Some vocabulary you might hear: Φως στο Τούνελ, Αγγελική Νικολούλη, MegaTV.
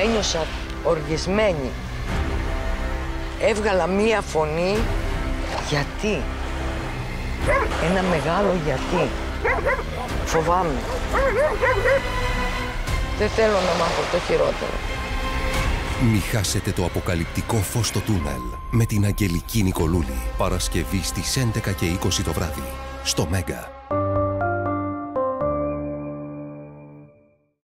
ένιωσα οργισμένη. Έβγαλα μία φωνή γιατί. Ένα μεγάλο γιατί. Φοβάμαι. Δεν θέλω να μάθω το χειρότερο. Μη χάσετε το αποκαλυπτικό Φως στο Τούνελ με την Αγγελική Νικολούλη. Παρασκευή στις 11:20 το βράδυ στο MEGA.